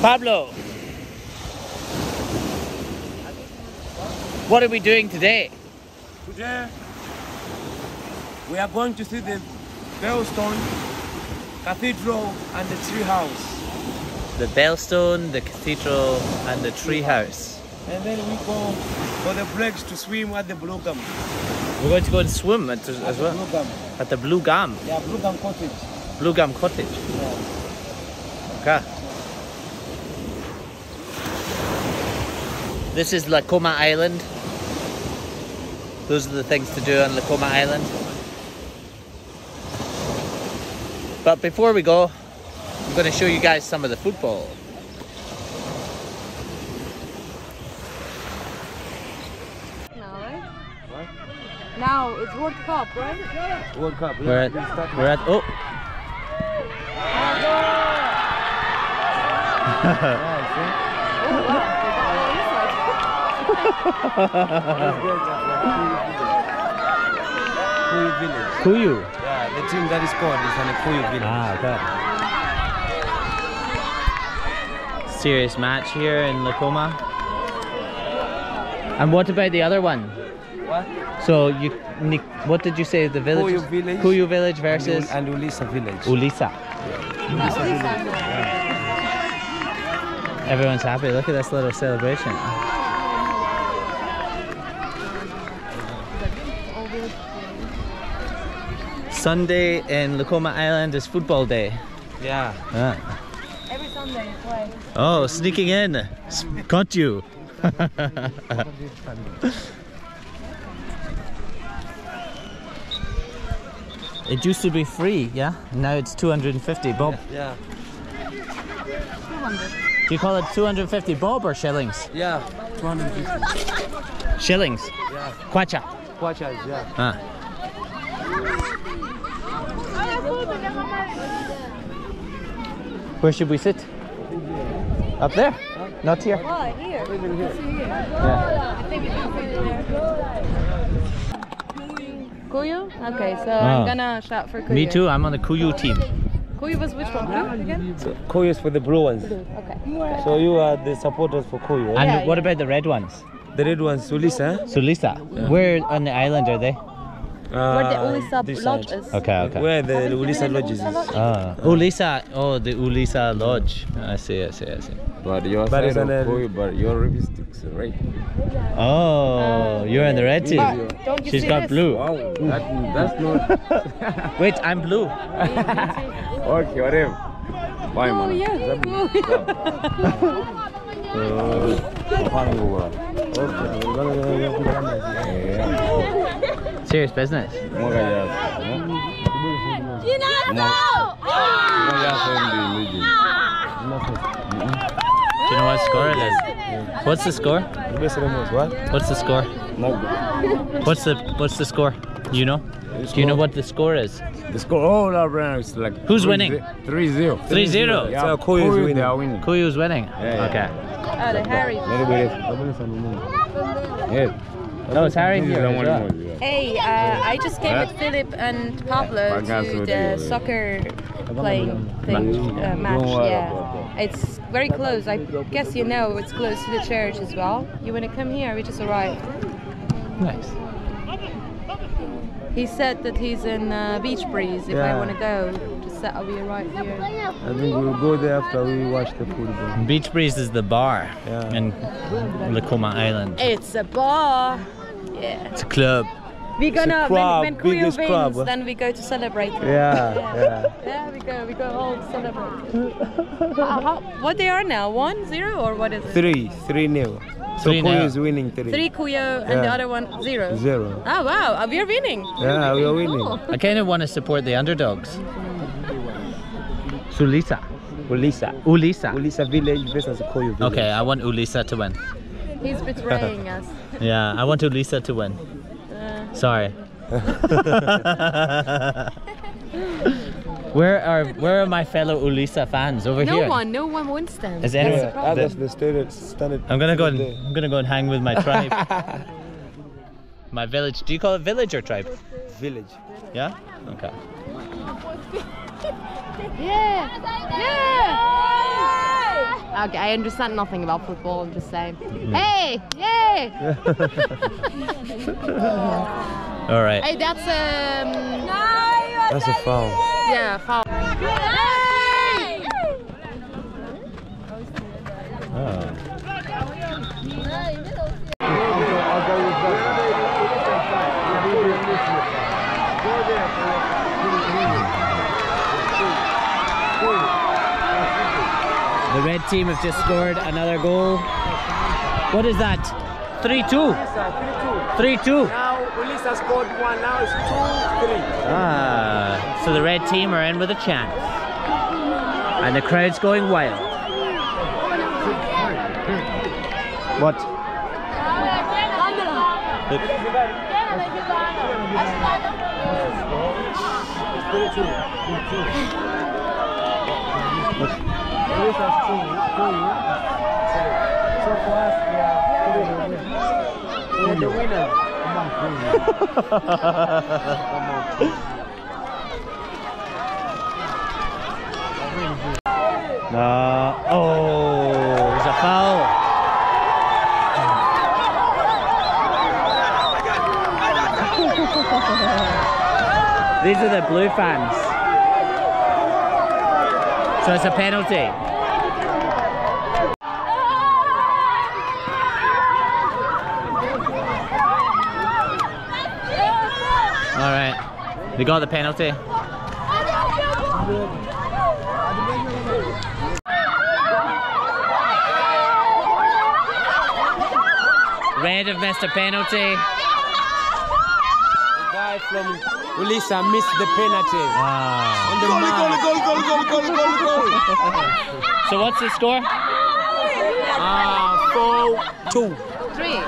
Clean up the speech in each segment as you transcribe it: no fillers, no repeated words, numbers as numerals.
Pablo, what are we doing today? Today, we are going to see the Bellstone Cathedral and the tree house. The Bellstone, the Cathedral and the tree house. And then we go for the breaks to swim at the Blue Gum. We're going to go and swim as well? Blue Gum. At the Blue Gum? Yeah, Blue Gum Cottage. Blue Gum Cottage? Yeah. Okay. This is Likoma Island. Those are the things to do on Likoma Island. But before we go, I'm going to show you guys some of the football. Now it's World Cup, right? World Cup. We're at. Oh. Oh wow. Kuyu village. Kuyu? Yeah, the team that is called is on a Kuyu village. Ah, okay. Serious match here in Likoma. And what about the other one? What? So, you, Nick, what did you say the village? Kuyu village. Kuyu village versus? And Ulisa village. Ulisa. Yeah. Ulisa village. Yeah. Everyone's happy. Look at this little celebration. Sunday in Likoma Island is football day. Yeah. Every Sunday, play. Oh, sneaking in. Caught you. It used to be free, yeah? Now it's 250 bob. Yeah. 200. Do you call it 250 bob or shillings? Yeah, 250. Shillings? Yeah. Kwacha. Kwacha, yeah. Where should we sit? Up there? Not here? Oh, here. Yeah. I think it's there. Kuyu? Okay, so I'm gonna shout for Kuyu. Me too, I'm on the Kuyu team. Kuyu was which one? Blue again? So, Kuyu is for the blue ones. Blue. Okay. Good. So you are the supporters for Kuyu. Right? And yeah, what about the red ones? The red ones, Sulisa. Sulisa. Yeah. Where on the island are they? Where the Ulisa Lodge is. Okay, okay. Where the Ulisa Lodge is. Ulisa, oh, the Ulisa Lodge. I see. But you're your lipsticks right. Oh, you're in the red team. She's got blue. Wow, that's not... Wait, I'm blue. Okay, whatever. Why, man? Oh, yeah. Serious business. Do you know what score it is? What's the score? What's the score? What's the score? You know? Do you know what the score is? The score all around is like... Who's winning? 3-0. 3-0? So Kuyu's winning. Kuyu's winning? Okay. Oh, the Harry. No, it's Harry here as well. Hey, I just came with Philip and Pablo to the soccer playing thing, match. Yeah, it's very close. I guess you know it's close to the church as well. You want to come here? We just arrived. Nice. He said that he's in Beach Breeze. If I want to go, just that I'll be right here. I think we'll go there after we watch the football. Beach Breeze is the bar in Likoma Island. It's a bar. Yeah. It's a club. We're gonna when Kuyu wins, then we go to celebrate. Yeah, we go all celebrate. What they are now? 1-0 or what is it? 3-0. So Kuyu is winning 3. 3 Kuyu and the other one 0. Oh wow, we are winning. Yeah, we are winning. Cool. I kind of want to support the underdogs. Ulisa. Ulisa village versus Kuyu village. Okay, I want Ulisa to win. He's betraying us. Yeah, I want Ulisa to win. Sorry. Where are my fellow Ulisa fans over here? No one wants them. Is anyone? That's the standard. I'm gonna go and hang with my tribe. My village. Do you call it village or tribe? Village. Yeah. Okay. Yeah. Yeah. Okay, I understand nothing about football, I'm just saying. Yeah. Hey! Yay! All right. Hey, that's a foul. Yeah, foul. Hey! Oh. The red team have just scored another goal. What is that? 3-2. 3-2. Now Ulisa scored one. Now it's 2-3. Ah, so the red team are in with a chance, and the crowd's going wild. What? Oh, it's a foul. These are the blue fans. So it's a penalty. Alright. They got the penalty. Red have missed a penalty. From Ulisa missed the penalty. Wow. Goal. So what's the score? 4-2.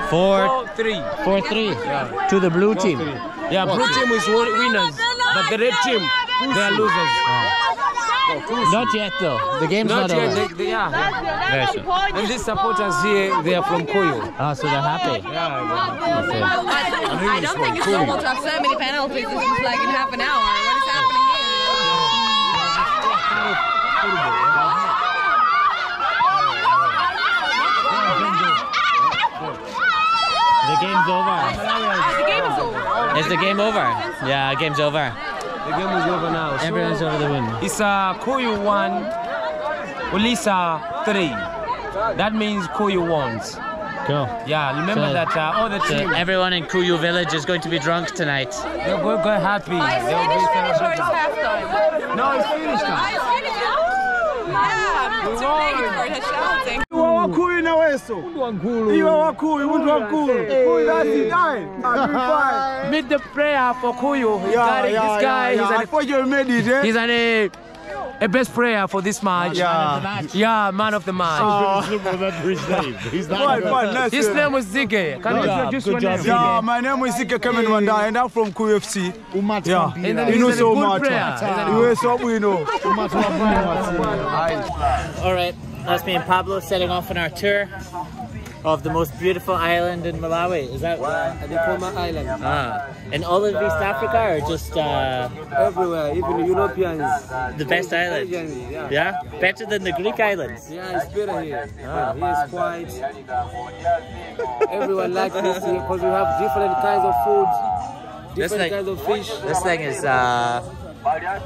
4-3. Yeah. To the blue team. Yeah, blue team is winners, but the red team, they are losers. Not yet though. The game's not over. Very soon. And these supporters here, they are from Kuyu. Ah, so they're happy. I don't think it's normal to have so many penalties like in half an hour. What is happening here? The game's over. The game is over. Is the game over? Yeah, the game's over. The game is over now. Everyone's over the win. It's Kuyu 1, Ulisa 3. That means Kuyu wins. Cool. Yeah, remember that all the team. Everyone in Kuyu village is going to be drunk tonight. They're going to go happy. No, it's finished now. Yeah, it's too late for Meet the prayer for Kuyu. He's a best prayer for this match. Man of the match. His name was Zike. My name is Zike Kamenwanda, and I'm from Kuyu FC. You know so much. All right, that's me and Pablo setting off on our tour of the most beautiful island in Malawi. Is that Likoma Island? In all of East Africa, or just everywhere, even Europeans. The best island. Yeah, better than the Greek islands. Yeah, it's better here. It's quiet. Everyone likes this here because we have different kinds of food, different kinds of fish. This thing is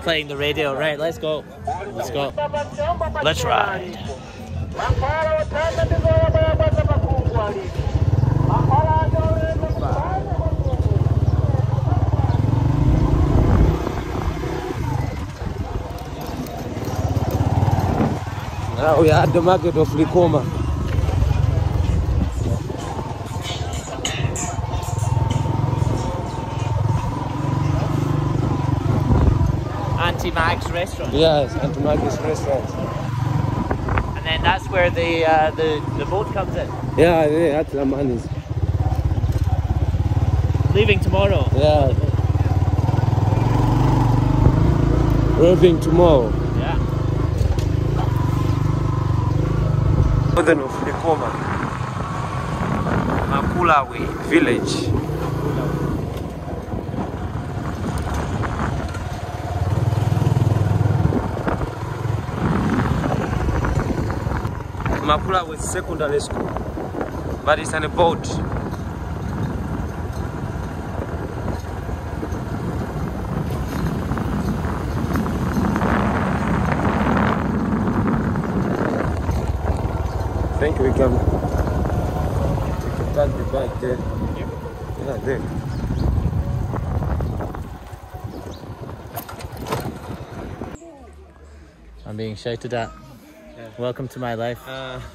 playing the radio. Right, let's go. Let's go. Let's ride. Now we are at the market of Likoma. Auntie Mag's restaurant. Yes, Auntie Mag's restaurant. And that's where the boat comes in. Yeah, that's the money. Leaving tomorrow. Yeah. Leaving tomorrow. Yeah. Northern of Likoma, Makula village. Makula with secondary school, but it's on a boat. I think we can park the bike there. Yep. Yeah, there. I'm being shy to that. Yeah. Welcome to my life.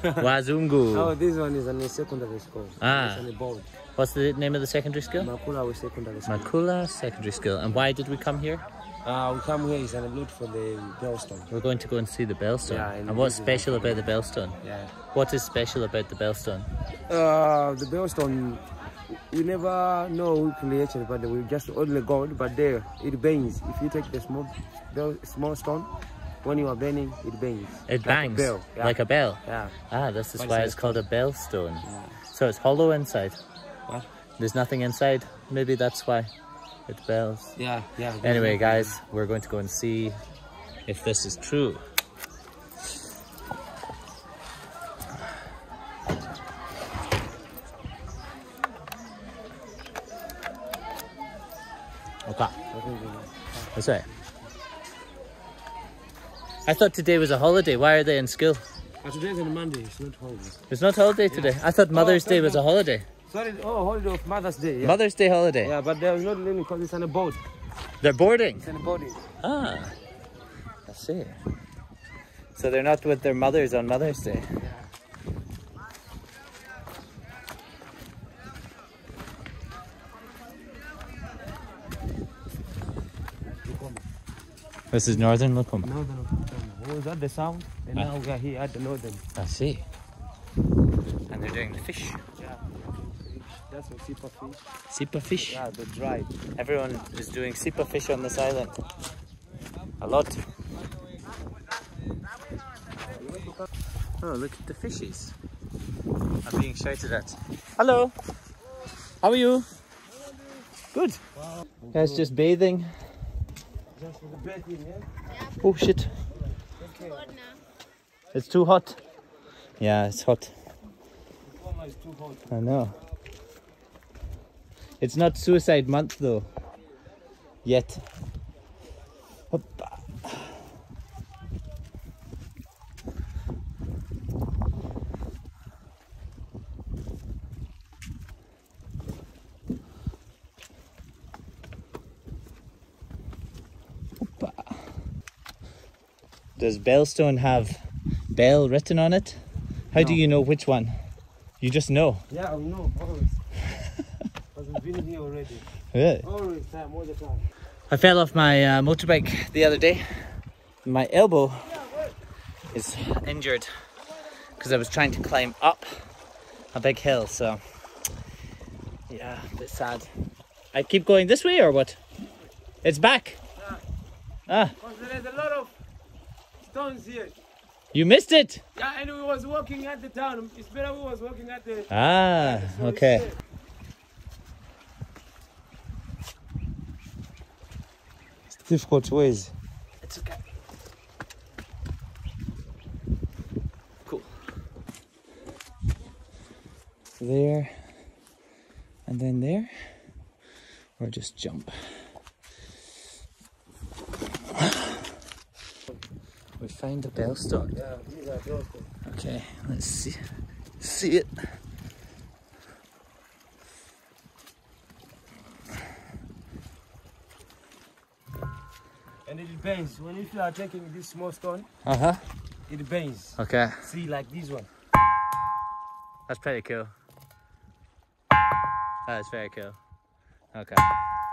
Wazungu. Oh, this one is on a secondary school. Ah. It's on the board. What's the name of the secondary school? Makula Secondary School. Makula Secondary School. And why did we come here? We come here is on a look for the Bellstone. We're going to go and see the Bellstone. Yeah, and what's special about the Bellstone? Yeah. What is special about the Bellstone? The Bellstone, you never know who created, but we just only gold. But there, it bangs. If you take the small stone, when you are burning, it bangs. It bangs? Like a bell. Yeah. Like a bell? Yeah. Ah, this is why it's called a bellstone. Yeah. So it's hollow inside? What? There's nothing inside. Maybe that's why it bells. Yeah, yeah. Anyway, guys, we're going to go and see if this is true. Okay. That's right. I thought today was a holiday. Why are they in school? Today is on Monday. It's not holiday. It's not holiday today. Yeah. I thought Mother's Day was a holiday. Sorry, holiday of Mother's Day. Yeah. Mother's Day holiday. Yeah, but they're not leaving because it's on a boat. They're boarding. It's on a boarding. Ah, I see. So they're not with their mothers on Mother's Day. Yeah. This is northern Likoma. Northern Likoma. Was at the sound, and now we are here at the northern. I see. And they're doing the fish. Yeah, fish. That's a sipa fish. Sipa fish? Yeah, the dried. Everyone is doing sipa fish on this island. A lot. Oh, look at the fishies. I'm being shouted at. Hello. How are you? Good. Wow. Guys, just bathing. Just for the bathing, yeah? Oh, shit. It's too hot. Yeah, it's hot. It's too hot. I know. It's not suicide month though. Yet. Hoppa. Does Bellstone have bell written on it? How do you know which one? You just know? Yeah, I know, always. Because we've been here already. Really? Always, all the time. I fell off my motorbike the other day. My elbow is injured because I was trying to climb up a big hill, so yeah, a bit sad. I keep going this way or what? It's back? Yeah. Ah. Because there's a lot of stones here. You missed it? Yeah, and we was walking at the town. It's better we was walking at the... Ah, so okay. It's difficult ways. It's okay. Cool. There. And then there. Or just jump. We find a bellstone. Yeah, these are bellstone. Okay, let's see it. And it bends. When you are taking this small stone, it bends. Okay. See, like this one. That's pretty cool. That is very cool. Okay.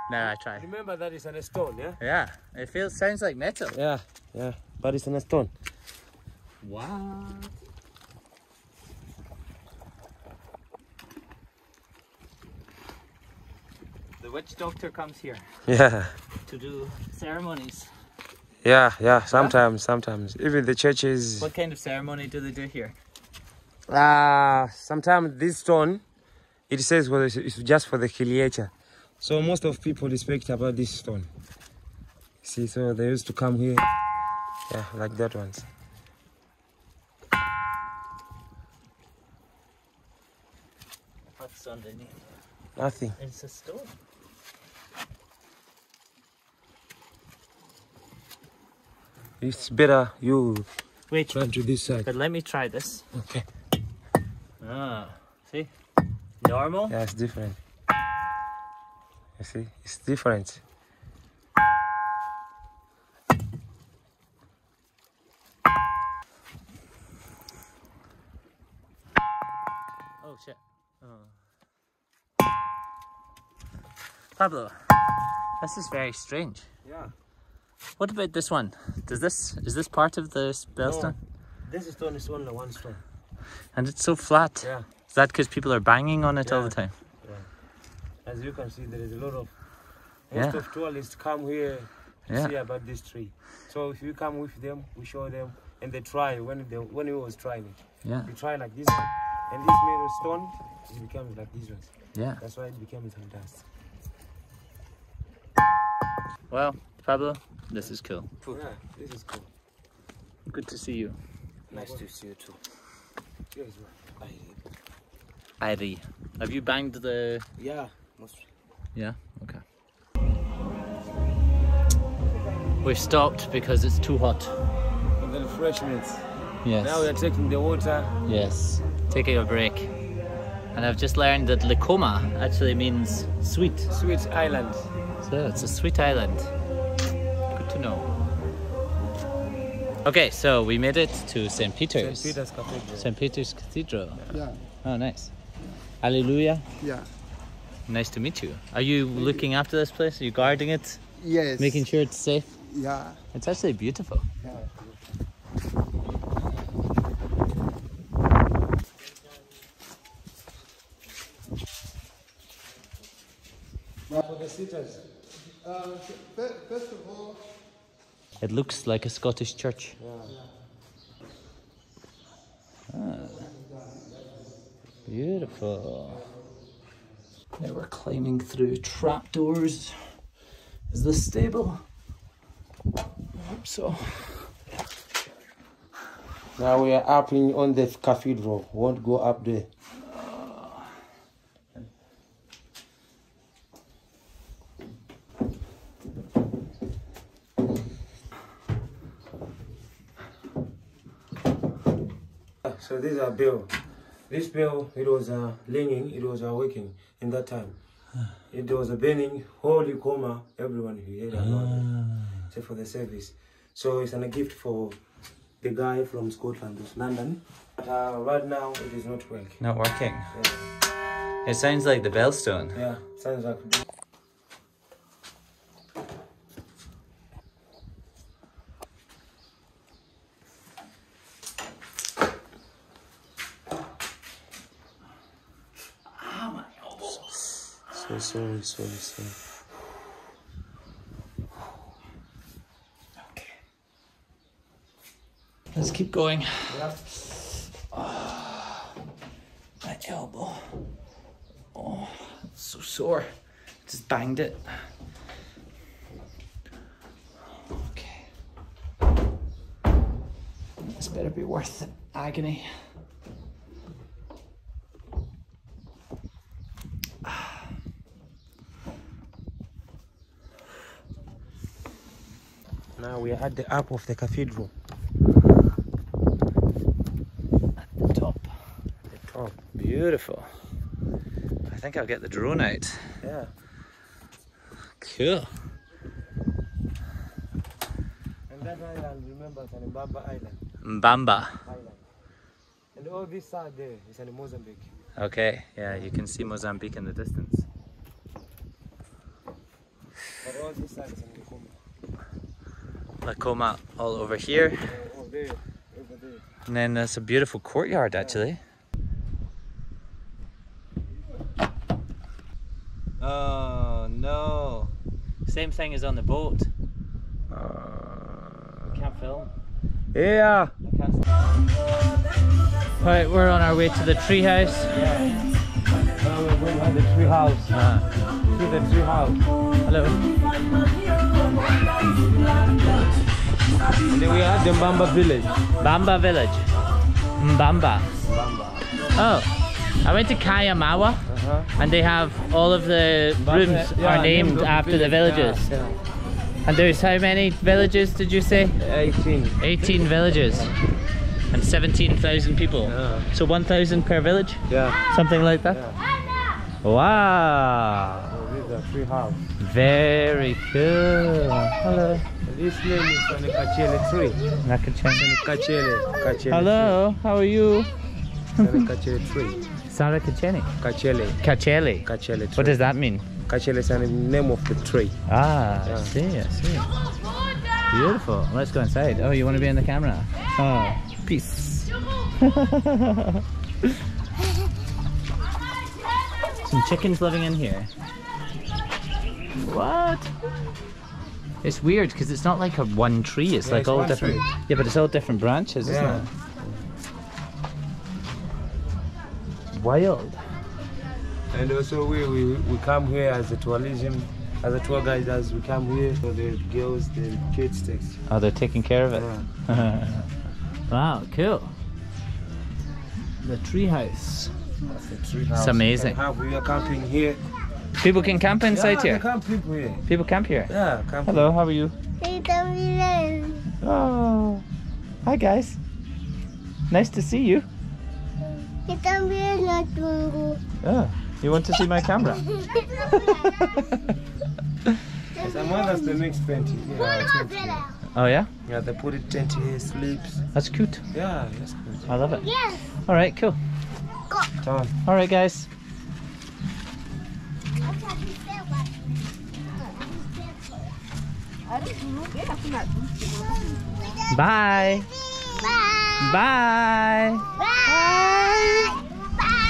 Now I try. Remember that it's on a stone, yeah? Yeah. It sounds like metal. Yeah, yeah. But it's on a stone. Wow. The witch doctor comes here. Yeah. To do ceremonies. Yeah, yeah. Sometimes. Even the churches. What kind of ceremony do they do here? Sometimes this stone, it says well, it's just for the creator. So most of people respect about this stone. See, so they used to come here. Yeah, like that ones. what's underneath? Nothing. It's a storm. It's better you wait, run to this side. But let me try this. Okay. Ah, see? Normal? Yeah, it's different. You see? It's different. Oh, shit. Oh. Pablo, this is very strange. Yeah. What about this one? Does this, is this part of the Bellstone? No, this stone is only one stone. And it's so flat. Yeah. Is that because people are banging on it all the time? Yeah. As you can see, there is a lot of, most of tourists come here to see about this tree. So if you come with them, we show them, and they try when we was trying it. Yeah. We try like this one, and this middle stone, it becomes like this one. Yeah. That's why it became some dust. Well, Pablo, this is cool. Yeah, this is cool. Good to see you. Nice to see you too. Yes, man. Airi. Have you banged the... Yeah, mostly. Yeah? Okay. We've stopped because it's too hot. For the refreshments. Yes. Now we're taking the water. Yes. Taking a break. And I've just learned that Likoma actually means sweet. Sweet island. So it's a sweet island. No. Okay, so we made it to Saint Peter's. Saint Peter's Cathedral. Saint Peter's Cathedral. Yeah. Oh, nice. Hallelujah. Yeah. Nice to meet you. Are you looking after this place? Are you guarding it? Yes. Making sure it's safe? Yeah. It's actually beautiful. Yeah. For the sitters. First of all, it looks like a Scottish church. Yeah. Ah, beautiful. Now we're climbing through trapdoors. Is this stable? I hope so. Now we are up on the cathedral. Won't go up there. So this is a bell. This bell, it was ringing, it was awakening in that time. It was a burning, holy coma, everyone who heard about it, except for the service. So it's a gift for the guy from Scotland, London. But right now, it is not working. Not working? Yeah. It sounds like the Bellstone. Yeah, it sounds like... Sorry. Okay. Let's keep going. Yeah. Oh, my elbow. Oh, it's so sore. Just banged it. Okay. This better be worth the agony. Now we are at the up of the cathedral. At the top. At the top. Beautiful. I think I'll get the drone out. Yeah. Cool. And that island, remember, it's an Mbamba Island. Mbamba. Island. And all this side there is in Mozambique. Okay, yeah, you can see Mozambique in the distance. But all this side is in Likoma. Likoma all over here, over there. And then that's a beautiful courtyard actually. Oh no, same thing as on the boat. I can't film. Yeah. Alright, we're on our way to the treehouse. Yeah. Now we're going to the treehouse. To the treehouse. Hello. And then we are at the Mbamba village. Mbamba village. Mbamba. Oh, I went to Kayamawa and they have all of the rooms are named after the villages. And there's how many villages did you say? 18. 18 villages and 17,000 people. Yeah. So 1,000 per village? Yeah. Something like that? Yeah. Wow. So these are free house. Very cool. Hello. This name is Sana Cacciele tree. Sana Cacciele. Hello, how are you? Sana Cacciele tree. Sana Cacciele? Cacciele. Cacciele. Cacciele tree. What does that mean? Cacciele is the name of the tree. Ah, yeah. I see, I see. Beautiful. Let's go inside. Oh, you want to be in the camera? Oh, peace. Some chickens living in here. What? It's weird because it's not like a one tree. It's like all different. Yeah, but it's all different branches, isn't it? Wild. And also we come here as a tourism, as a tour guide, as we come here for the girls, the kids. Oh, they're taking care of it. Yeah. Wow, cool. The tree house. That's the tree house. It's amazing. We are camping here. People can camp inside here? People camp here? Yeah, camp. Hello, how are you? Oh, hi guys. Nice to see you. Oh, you want to see my camera? Someone the next tent here. Oh yeah? Yeah, they put a tent here, sleeps. That's cute. Yeah, that's cute. I love it. Yes. Alright, cool. Alright guys. Bye. Bye. Bye. Bye. Bye.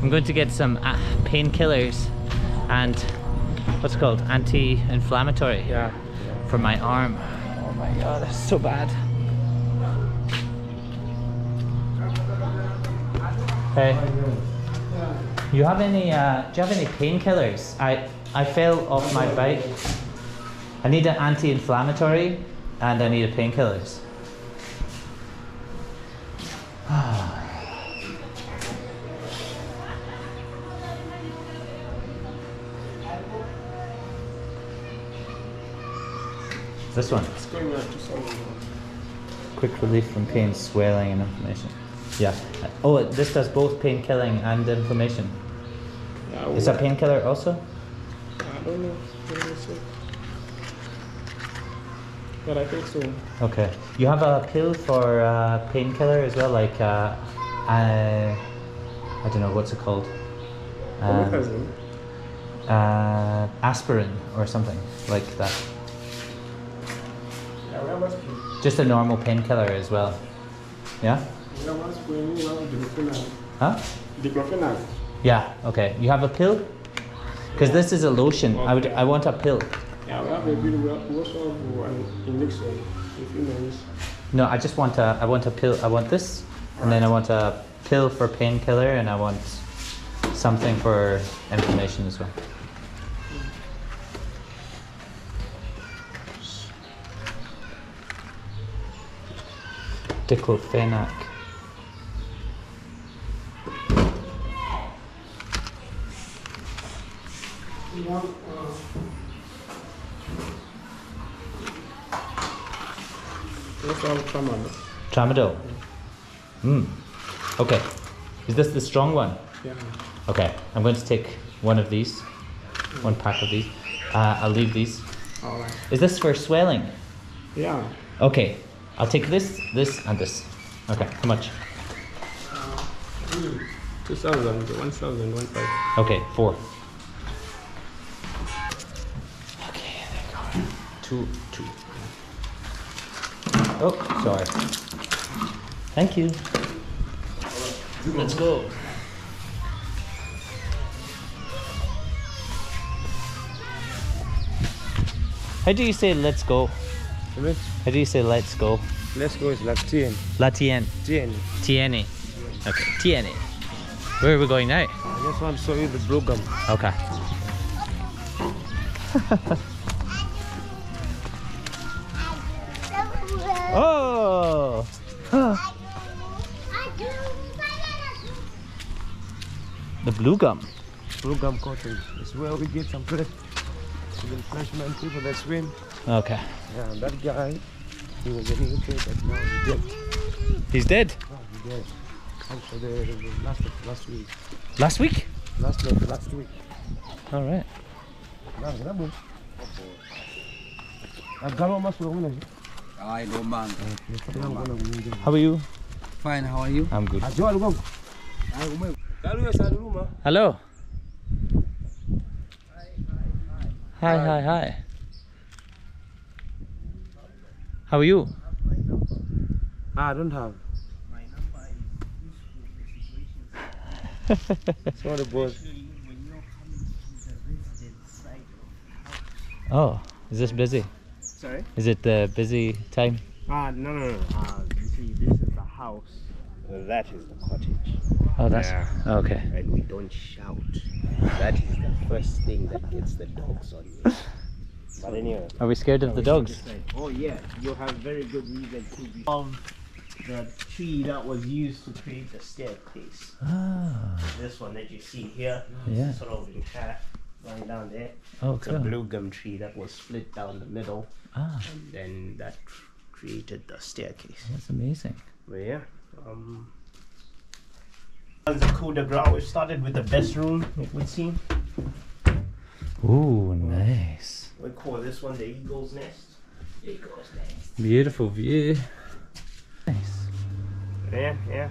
I'm going to get some painkillers and what's it called, anti-inflammatory for my arm. Oh my god, that's so bad. Hey. You have any? Do you have any painkillers? I fell off my bike. I need an anti-inflammatory, and I need a painkillers. This one. Quick relief from pain, swelling, and inflammation. Yeah. Oh, this does both pain killing and inflammation. Is that painkiller also? I don't know. But I think so. Okay. You have a pill for painkiller as well, like I don't know what's it called. Aspirin or something like that. Just a normal painkiller as well. Yeah. Huh? Diclofenac. Yeah, okay. You have a pill? Because this is a lotion. Okay. I want a pill. Yeah, we have a pill. We also have an injection. No, I want a pill. I want this, and then I want a pill for painkiller, and I want something for inflammation as well. Diclofenac. Tramadol. Okay. Is this the strong one? Yeah. Okay. I'm going to take one of these. One pack of these. I'll leave these. Alright. Is this for swelling? Yeah. Okay. I'll take this, this, and this. Okay. How much? 2,000, 1,000, 1,500. Okay. 4. Okay. There you go. 2. Oh, sorry. Thank you. Let's go. How do you say let's go? How do you say let's go? Let's go is Latien. Latien. Tieni. Tieni. Okay, Tieni. Where are we going now? I just want to show you the blue gum. Okay. Blue Gum. Blue Gum Cottage is where we get some refreshment, people that swim. Okay. Yeah, and that guy, he was in the UK, but now he's dead. He's dead? No, he's dead. Actually, last week. Last week? Last week. All right. How are you? Fine, how are you? I'm good. Hello. Hi, hi, hi. How are you? I don't have. My number is useful for situations. Sorry, boss. Oh, is this busy? Sorry? Is it the busy time? No. You see, this is the house. That is the cottage. Oh, that's... Yeah. Okay. And we don't shout. That is the first thing that gets the dogs on you. But anyway... Are we scared of the dogs? Oh, yeah. You have very good reason to be... The tree that was used to create the staircase. Ah. This one that you see here. Yeah. Sort of in half. Going down there. Oh, it's cool. A blue gum tree that was split down the middle, and then that created the staircase. That's amazing. But yeah, that's a coup de grace. We started with the best room, it would seem. Ooh, nice. We call this one the Eagle's Nest. Eagle's Nest. Beautiful view. Nice. Yeah, yeah.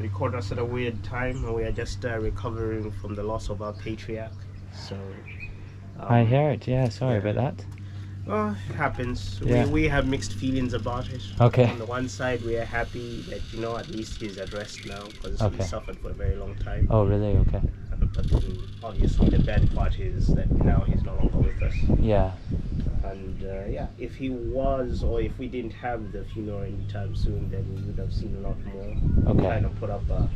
We caught us at a weird time, and we are just recovering from the loss of our patriarch. So I heard, yeah, sorry about that. Well, it happens. Yeah. We have mixed feelings about it. Okay. On the one side, we are happy that, you know, at least he's at rest now, because he suffered for a very long time. Oh, really? Okay. But obviously, the bad part is that now he's no longer with us. Yeah. And yeah, if he was, or if we didn't have the funeral anytime soon, then we would have seen a lot more. Okay. We kind of put up a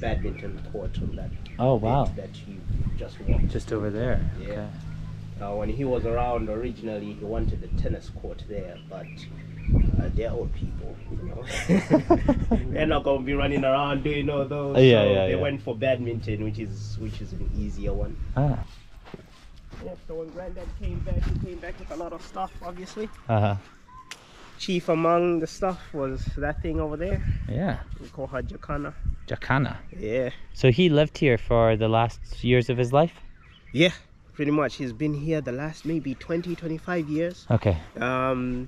badminton court on that. Oh wow! That you just walked. Just over there. Yeah. Okay. When he was around originally, he wanted a tennis court there, but they're old people, you know. They're not going to be running around doing all those. Yeah, so yeah. They went for badminton, which is an easier one. Ah. So when Granddad came back, he came back with a lot of stuff, obviously. Chief among the stuff was that thing over there. Yeah. We call her Jacana. Jacana. Yeah. So he lived here for the last years of his life. Yeah. Pretty much, he's been here the last maybe 20-25 years. Okay.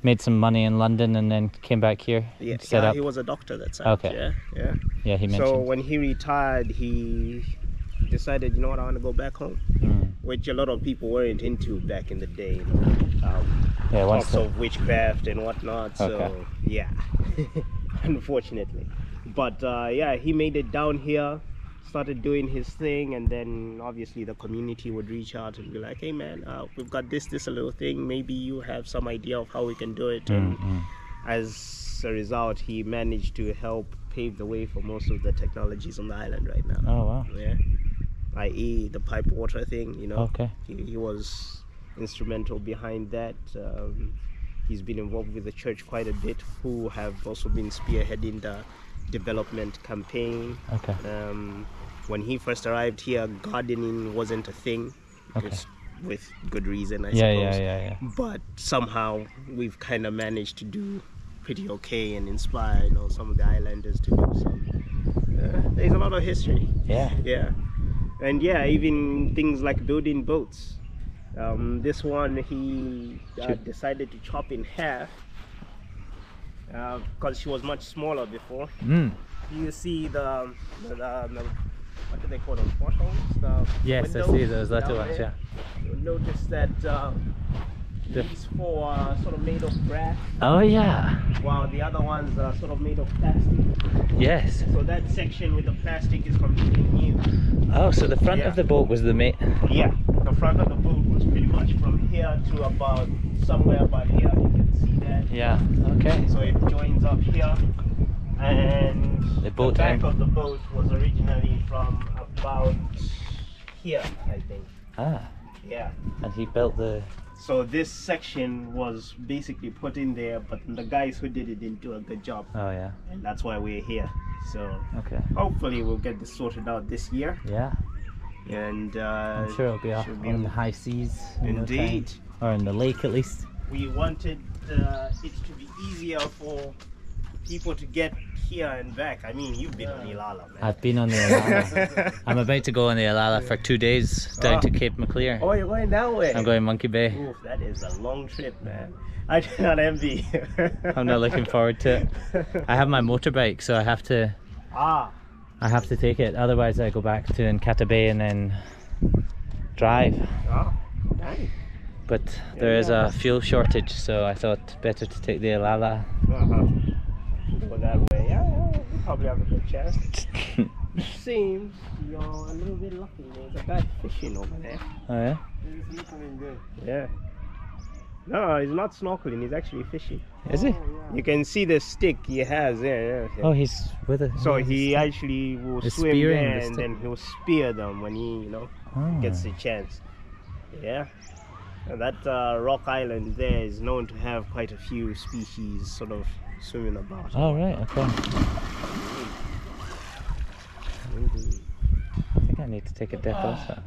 Made some money in London and then came back here. Yeah, he was a doctor that time. Okay. Yeah, yeah. Yeah, he mentioned. So when he retired, he decided, you know what, I want to go back home, which a lot of people weren't into back in the day. You know, yeah, talks of witchcraft and whatnot. Okay. So yeah, unfortunately, but yeah, he made it down here. Started doing his thing, and then obviously the community would reach out and be like, hey man, we've got this a little thing, maybe you have some idea of how we can do it. And as a result, he managed to help pave the way for most of the technologies on the island right now. Oh wow. Yeah, i.e. the pipe water thing, you know. Okay. He was instrumental behind that. He's been involved with the church quite a bit, who have also been spearheading the development campaign. Okay. When he first arrived here, gardening wasn't a thing. Okay. With good reason, I suppose. Yeah. But somehow we've kind of managed to do pretty okay and inspire, you know, some of the islanders to do some. There's a lot of history. Yeah. Yeah. And yeah, even things like building boats. This one he decided to chop in half, because she was much smaller before. You see the what do they call them? Portholes? Yes, I see those little ones. Yeah. You'll notice that these four are sort of made of brass. Oh yeah. While the other ones are sort of made of plastic. Yes. So that section with the plastic is completely new. Oh, so the front of the boat was the mate. Yeah, the front of the boat was pretty much from here to about somewhere about here. Yeah, okay. So it joins up here, and the back of the boat was originally from about here, I think. Ah. Yeah. And he built the So this section was basically put in there, but the guys who did it didn't do a good job. Oh yeah. And that's why we're here. So okay. Hopefully we'll get this sorted out this year. Yeah. And I'm sure it'll be on the high seas. Indeed. Or in the lake at least. We wanted it to be easier for people to get here and back. I mean, you've been on Ilala, man. I've been on the Ilala. I'm about to go on the Ilala for 2 days down to Cape McLear. Oh, you're going that way? I'm going Monkey Bay. Oof, that is a long trip, man. I do not envy you. I'm not looking forward to it. I have my motorbike, so I have to. I have to take it. Otherwise, I go back to Nkata Bay and then drive. Oh, nice. But there is a fuel shortage, so I thought better to take the Ilala. Go that way. Yeah, you probably have a good chance. Seems you're a little bit lucky. There's a bad fishing over there. Oh yeah? He's snorkeling good. Yeah. No, he's not snorkeling, he's actually fishing. Is he? Yeah. You can see the stick he has there. Yeah. Oh, he's with it. So he actually will swim there and then he'll spear them when he, you know, gets the chance. Yeah. And that rock island there is known to have quite a few species sort of swimming about. Oh right, okay. I think I need to take a dip also.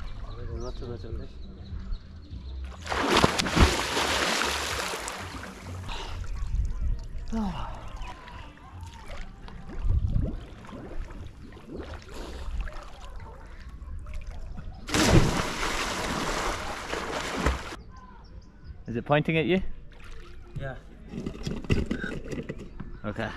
Is it pointing at you? Yeah. Okay.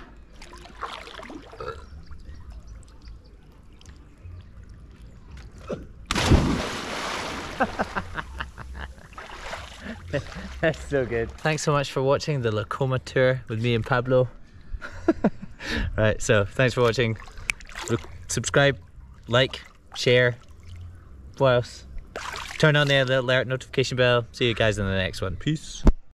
That's so good. Thanks so much for watching the Likoma tour with me and Pablo. Right, so thanks for watching. Subscribe, like, share. What else? Turn on the alert notification bell. See you guys in the next one. Peace.